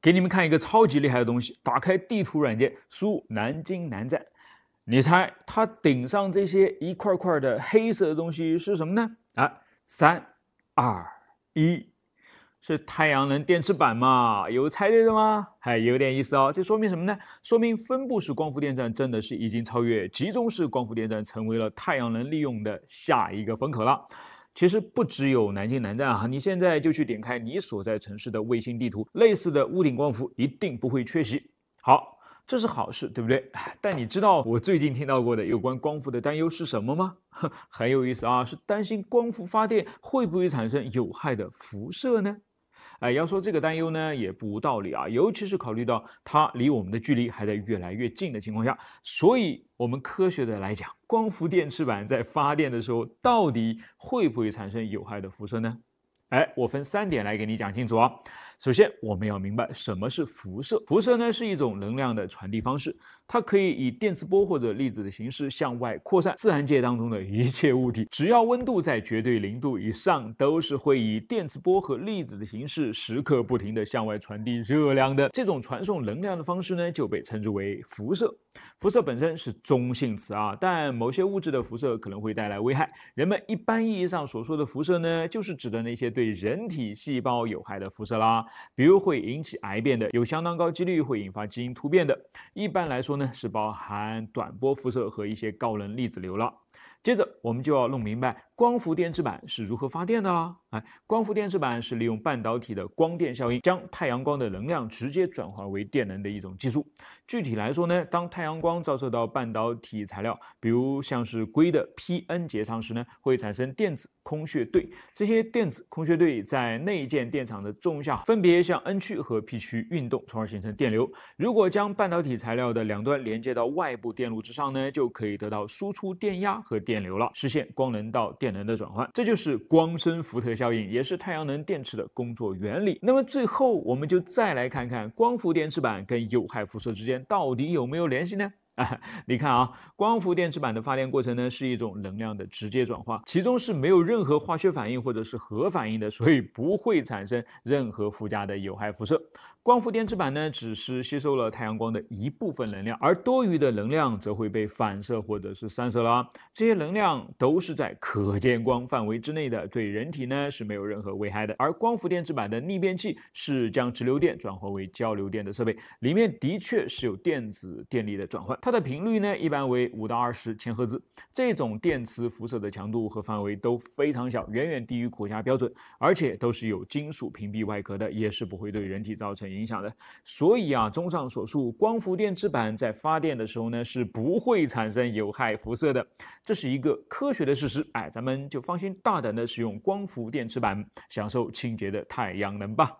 给你们看一个超级厉害的东西，打开地图软件，输南京南站，你猜它顶上这些一块块的黑色的东西是什么呢？啊，3、2、1。 是太阳能电池板嘛？有猜对的吗？哎，有点意思哦。这说明什么呢？说明分布式光伏电站真的是已经超越集中式光伏电站，成为了太阳能利用的下一个风口了。其实不只有南京南站啊，你现在就去点开你所在城市的卫星地图，类似的屋顶光伏一定不会缺席。好，这是好事，对不对？但你知道我最近听到过的有关光伏的担忧是什么吗？很有意思啊，是担心光伏发电会不会产生有害的辐射呢？ 哎，要说这个担忧呢，也不无道理啊，尤其是考虑到它离我们的距离还在越来越近的情况下，所以我们科学的来讲，光伏电池板在发电的时候，到底会不会产生有害的辐射呢？哎，我分3点来给你讲清楚啊。首先，我们要明白什么是辐射。辐射呢是一种能量的传递方式，它可以以电磁波或者粒子的形式向外扩散。自然界当中的一切物体，只要温度在绝对0度以上，都是会以电磁波和粒子的形式时刻不停地向外传递热量的。这种传送能量的方式呢，就被称之为辐射。辐射本身是中性词啊，但某些物质的辐射可能会带来危害。人们一般意义上所说的辐射呢，就是指的那些 对人体细胞有害的辐射啦，比如会引起癌变的，有相当高几率会引发基因突变的。一般来说呢，是包含短波辐射和一些高能粒子流了。接着我们就要弄明白光伏电池板是如何发电的啦。哎，光伏电池板是利用半导体的光电效应，将太阳光的能量直接转化为电能的一种技术。具体来说呢，当太阳光照射到半导体材料，比如像是硅的 PN 结上时呢，会产生电子 空穴对，这些电子空穴对在内建电场的作用下，分别向 N 区和 P 区运动，从而形成电流。如果将半导体材料的2端连接到外部电路之上呢，就可以得到输出电压和电流了，实现光能到电能的转换。这就是光生福特效应，也是太阳能电池的工作原理。那么最后，我们就再来看看光伏电池板跟有害辐射之间到底有没有联系呢？ 你看啊，光伏电池板的发电过程呢，是一种能量的直接转化，其中是没有任何化学反应或者是核反应的，所以不会产生任何附加的有害辐射。光伏电池板呢，只是吸收了太阳光的一部分能量，而多余的能量则会被反射或者是散射啦。这些能量都是在可见光范围之内的，对人体呢是没有任何危害的。而光伏电池板的逆变器是将直流电转化为交流电的设备，里面的确是有电子电力的转换。 它的频率呢，一般为5到20千赫兹。这种电磁辐射的强度和范围都非常小，远远低于国家标准，而且都是有金属屏蔽外壳的，也是不会对人体造成影响的。所以啊，综上所述，光伏电池板在发电的时候呢，是不会产生有害辐射的，这是一个科学的事实。哎，咱们就放心大胆的使用光伏电池板，享受清洁的太阳能吧。